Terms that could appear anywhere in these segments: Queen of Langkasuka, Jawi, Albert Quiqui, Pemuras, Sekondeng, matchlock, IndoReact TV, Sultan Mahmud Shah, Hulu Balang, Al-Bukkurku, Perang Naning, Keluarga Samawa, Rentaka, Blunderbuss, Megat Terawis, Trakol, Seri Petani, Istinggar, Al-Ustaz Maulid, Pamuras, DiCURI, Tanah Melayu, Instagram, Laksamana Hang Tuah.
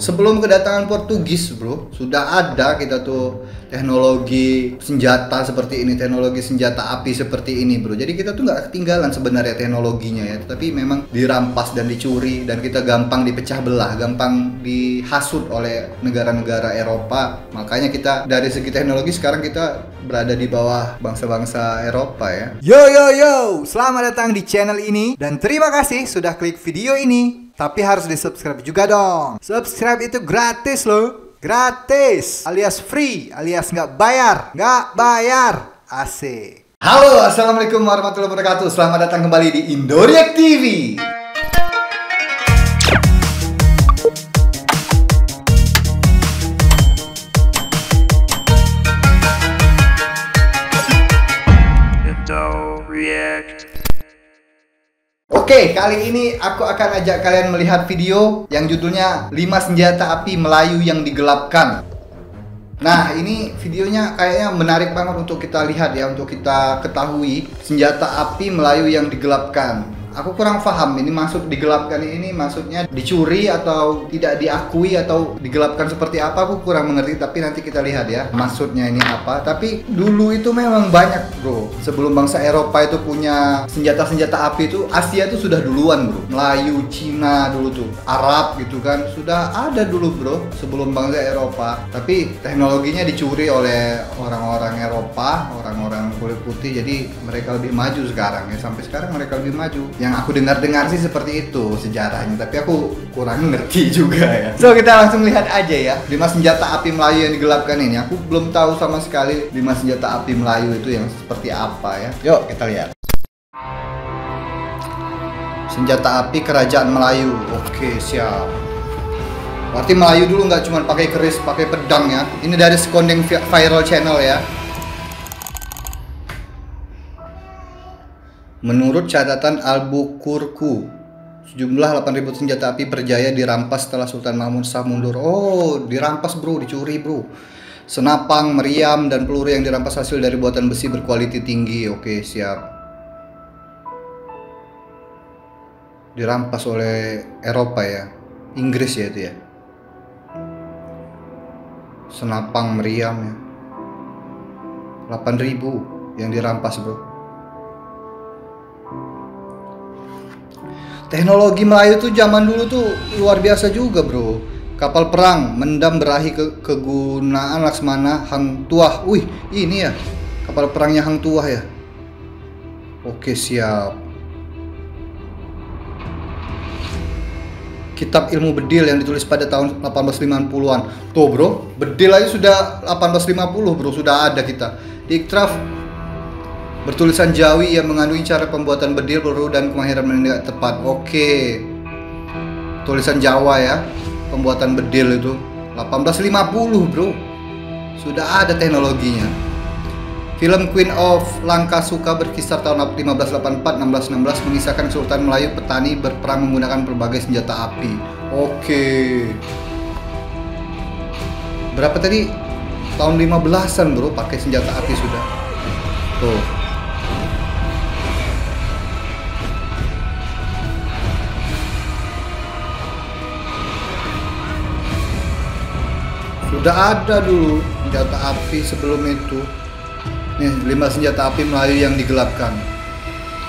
Sebelum kedatangan Portugis, bro, sudah ada kita tuh teknologi senjata seperti ini, teknologi senjata api seperti ini, bro. Jadi kita tuh nggak ketinggalan sebenarnya teknologinya ya, tapi memang dirampas dan dicuri dan kita gampang dipecah belah, gampang dihasut oleh negara-negara Eropa. Makanya kita dari segi teknologi sekarang kita berada di bawah bangsa-bangsa Eropa ya. Yo yo yo, selamat datang di channel ini dan terima kasih sudah klik video ini. Tapi harus di-subscribe juga dong. Subscribe itu gratis loh. Gratis. Alias free. Alias nggak bayar. Nggak bayar. Asik. Halo, assalamualaikum warahmatullahi wabarakatuh. Selamat datang kembali di IndoReact TV. Oke, kali ini aku akan ajak kalian melihat video yang judulnya 5 senjata api Melayu yang digelapkan. Nah, ini videonya kayaknya menarik banget untuk kita lihat ya, untuk kita ketahui senjata api Melayu yang digelapkan. Aku kurang paham ini maksud digelapkan ini maksudnya dicuri atau tidak diakui atau digelapkan seperti apa, aku kurang mengerti, tapi nanti kita lihat ya maksudnya ini apa. Tapi dulu itu memang banyak, bro. Sebelum bangsa Eropa itu punya senjata-senjata api itu, Asia itu sudah duluan, bro. Melayu, Cina dulu tuh, Arab gitu kan, sudah ada dulu, bro, sebelum bangsa Eropa. Tapi teknologinya dicuri oleh orang-orang Eropa, orang-orang kulit putih, jadi mereka lebih maju sekarang ya. Sampai sekarang mereka lebih maju. Yang aku dengar-dengar sih seperti itu sejarahnya, tapi aku kurang ngerti juga ya. So, kita langsung lihat aja ya 5 senjata api Melayu yang digelapkan ini. Aku belum tahu sama sekali 5 senjata api Melayu itu yang seperti apa ya. Yuk kita lihat. Senjata api kerajaan Melayu. Oke, siap. Berarti Melayu dulu nggak cuma pakai keris, pakai pedang ya. Ini dari Sekondeng Viral Channel ya. Menurut catatan Al-Bukkurku, sejumlah 8.000 senjata api berjaya dirampas setelah Sultan Mahmud Shah mundur. Oh, dirampas, bro, dicuri, bro. Senapang, meriam, dan peluru yang dirampas hasil dari buatan besi berkualitas tinggi. Oke, siap. Dirampas oleh Eropa ya, Inggris ya itu ya. Senapang, meriam ya. 8.000 yang dirampas, bro. Teknologi Melayu tuh zaman dulu tuh luar biasa juga, bro. Kapal perang mendam berahi kegunaan Laksamana Hang Tuah. Wih, ini ya kapal perangnya Hang Tuah ya. Oke, siap. Kitab ilmu bedil yang ditulis pada tahun 1850-an. Tuh, bro, bedil aja sudah 1850, bro, sudah ada kita. Iktraf bertulisan Jawi yang mengandungi cara pembuatan bedil, peluru, dan kemahiran menembak tepat. Oke, tulisan Jawa ya, pembuatan bedil itu 1850, bro, sudah ada teknologinya. Film Queen of Langkasuka berkisar tahun 1584-1616 mengisahkan Sultan Melayu petani berperang menggunakan berbagai senjata api. Oke, berapa tadi? Tahun 15-an, bro, pakai senjata api sudah. Tuh, udah ada dulu senjata api sebelum itu. Nih 5 senjata api Melayu yang digelapkan.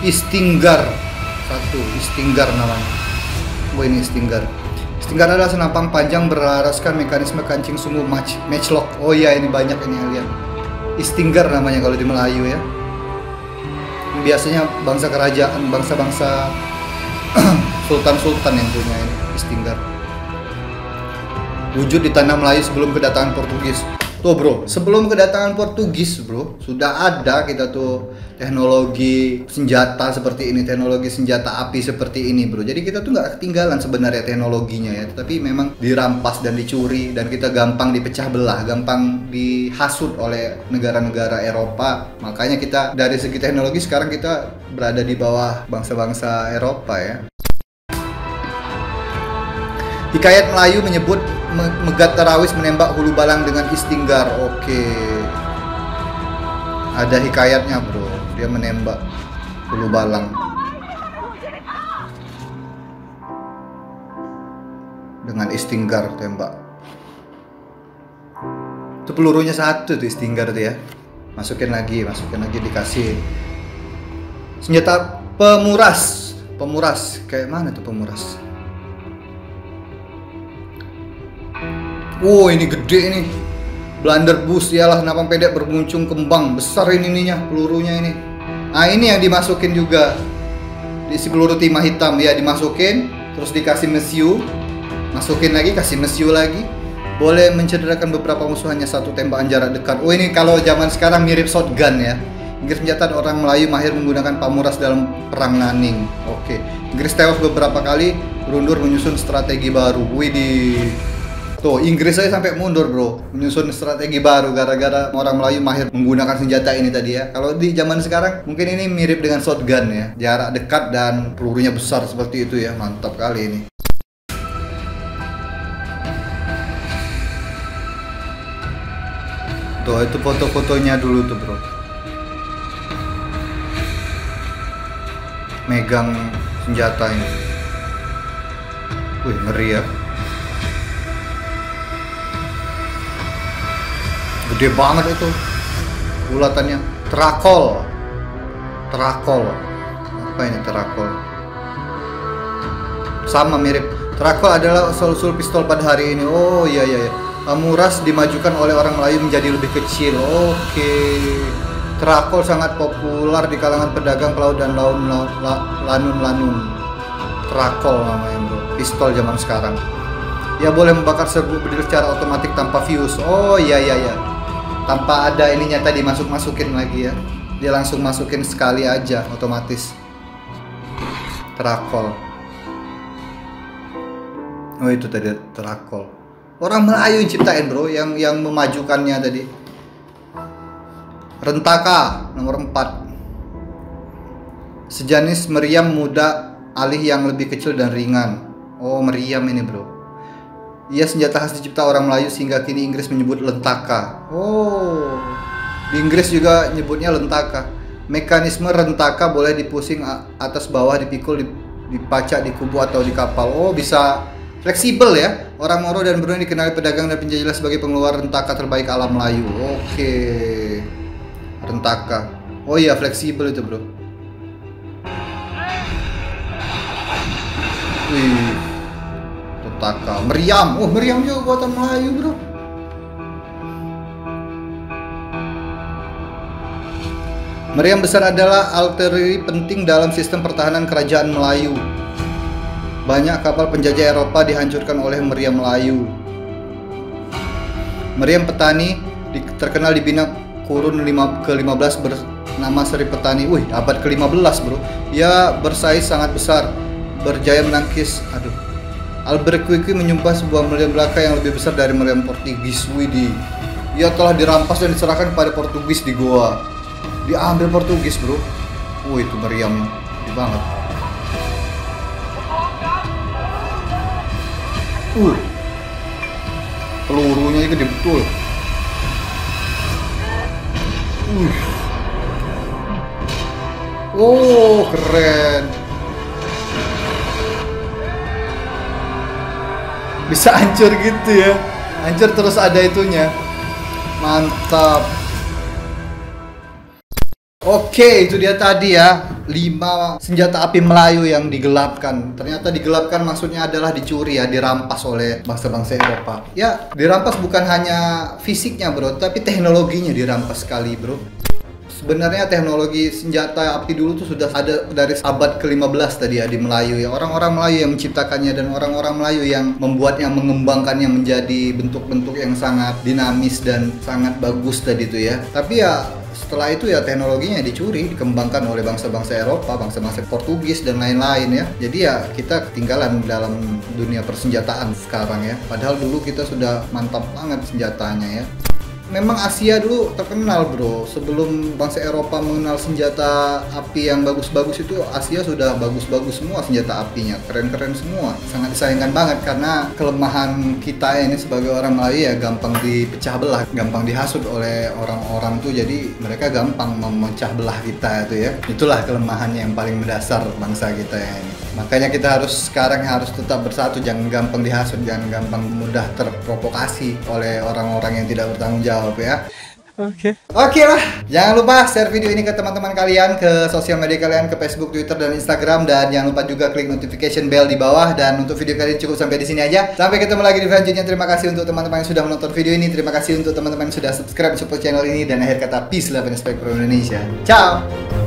Istinggar 1, Istinggar namanya. Oh, ini Istinggar. Istinggar adalah senapang panjang berlaraskan mekanisme kancing sumbu matchlock. Oh iya, ini banyak ini kalian. Istinggar namanya kalau di Melayu ya. Biasanya bangsa kerajaan, bangsa-bangsa sultan-sultan yang punya ini Istinggar. Wujud di tanah Melayu sebelum kedatangan Portugis. Tuh, bro, sebelum kedatangan Portugis, bro, sudah ada kita tuh teknologi senjata seperti ini, teknologi senjata api seperti ini, bro. Jadi kita tuh nggak ketinggalan sebenarnya teknologinya ya, tapi memang dirampas dan dicuri dan kita gampang dipecah belah, gampang dihasut oleh negara-negara Eropa. Makanya kita dari segi teknologi sekarang kita berada di bawah bangsa-bangsa Eropa ya. Hikayat Melayu menyebut Megat Terawis menembak Hulu Balang dengan Istinggar. Oke, ada hikayatnya, bro. Dia menembak Hulu Balang. dengan Istinggar tembak. Itu pelurunya satu tuh Istinggar tuh ya. Masukin lagi dikasih. Senjata Pemuras. Kayak mana tuh Pemuras? Wow, ini gede ini. Blunderbuss ialah napang pendek bermuncung kembang. Besar ininya pelurunya ini. Nah, ini yang dimasukin juga. Diisi peluru timah hitam ya, dimasukin, terus dikasih mesiu. Masukin lagi, kasih mesiu lagi. Boleh mencederakan beberapa musuh hanya satu tembakan jarak dekat. Oh, ini kalau zaman sekarang mirip shotgun ya. Inggris senjata orang Melayu mahir menggunakan Pamuras dalam Perang Naning. Oke. Inggris tewas beberapa kali, mundur menyusun strategi baru. Widih. Tuh, Inggris saya sampai mundur, bro. Menyusun strategi baru gara-gara orang Melayu mahir menggunakan senjata ini tadi ya. Kalau di zaman sekarang mungkin ini mirip dengan shotgun ya. Jarak dekat dan pelurunya besar seperti itu ya. Mantap kali ini. Tuh, itu foto-fotonya dulu tuh, bro. Megang senjata ini, wih ngeri ya, gede banget itu bulatannya. Trakol, apa ini Trakol? Sama mirip. Trakol adalah usul pistol pada hari ini. Oh iya. Pamuras dimajukan oleh orang Melayu menjadi lebih kecil. Oke. Trakol sangat populer di kalangan pedagang pelaut dan lanun-lanun. Trakol namanya bro, pistol zaman sekarang. Ya boleh membakar serbuk bedil secara otomatis tanpa fuse. Oh iya. Tanpa ada ininya tadi, masukin lagi ya. Dia langsung masukin sekali aja otomatis. Trakol. Oh itu tadi Trakol. Orang Melayu yang ciptain bro, yang memajukannya tadi. Rentaka nomor 4. Sejenis meriam muda alih yang lebih kecil dan ringan. Oh, meriam ini, bro. Ia senjata khas dicipta orang Melayu sehingga kini Inggris menyebut lentaka. Oh. Di Inggris juga nyebutnya lentaka. Mekanisme rentaka boleh dipusing atas bawah, dipikul, dipacak di kubu atau di kapal. Oh, bisa fleksibel ya. Orang Moro dan Brunei dikenali pedagang dan penjajah sebagai pengeluar rentaka terbaik alam Melayu. Oke. Rentaka. Oh iya, fleksibel itu bro. Wih, Rentaka. Meriam. Oh meriam juga buatan Melayu bro. Meriam besar adalah alteri penting dalam sistem pertahanan kerajaan Melayu. Banyak kapal penjajah Eropa dihancurkan oleh meriam Melayu. Meriam petani terkenal di bidang kurun ke-15 bernama Seri Petani. Wih, abad ke-15 bro. Ia bersaiz sangat besar, berjaya menangkis. Aduh. Albert Quiqui menyumbang sebuah meriam Belaka yang lebih besar dari meriam Portugis. Widih. Ia telah dirampas dan diserahkan kepada Portugis di Goa. Diambil Portugis bro. Wih, itu meriamnya gede banget. Pelurunya gede betul. Oh keren. Bisa hancur gitu ya. Hancur terus ada itunya. Mantap. Oke, itu dia tadi ya 5 senjata api Melayu yang digelapkan. Ternyata digelapkan maksudnya adalah dicuri ya, dirampas oleh bangsa-bangsa Eropa. Ya, dirampas bukan hanya fisiknya bro, tapi teknologinya dirampas sekali bro. Sebenarnya teknologi senjata api dulu tuh sudah ada dari abad ke-15 tadi ya di Melayu ya. Orang-orang Melayu yang menciptakannya dan orang-orang Melayu yang membuatnya, mengembangkannya menjadi bentuk-bentuk yang sangat dinamis dan sangat bagus tadi tuh ya. Tapi ya setelah itu ya teknologinya dicuri, dikembangkan oleh bangsa-bangsa Eropa, bangsa-bangsa Portugis dan lain-lain ya. Jadi ya kita ketinggalan dalam dunia persenjataan sekarang ya. Padahal dulu kita sudah mantap banget senjatanya ya. Memang Asia dulu terkenal bro, sebelum bangsa Eropa mengenal senjata api yang bagus-bagus itu, Asia sudah bagus-bagus semua senjata apinya, keren-keren semua. Sangat disayangkan banget karena kelemahan kita ini sebagai orang Melayu ya gampang dipecah belah, gampang dihasut oleh orang-orang tuh, jadi mereka gampang memecah belah kita itu ya. Itulah kelemahannya yang paling mendasar bangsa kita ya ini. Makanya kita harus sekarang harus tetap bersatu, jangan gampang dihasut, jangan gampang mudah terprovokasi oleh orang-orang yang tidak bertanggung jawab ya. Oke. Oke lah. Jangan lupa share video ini ke teman-teman kalian, ke sosial media kalian, ke Facebook, Twitter, dan Instagram. Dan jangan lupa juga klik notification bell di bawah. Dan untuk video kali ini cukup sampai di sini aja. Sampai ketemu lagi di selanjutnya. Terima kasih untuk teman-teman yang sudah menonton video ini. Terima kasih untuk teman-teman yang sudah subscribe support channel ini. Dan akhir kata, peace, love, and respect for Indonesia. Ciao.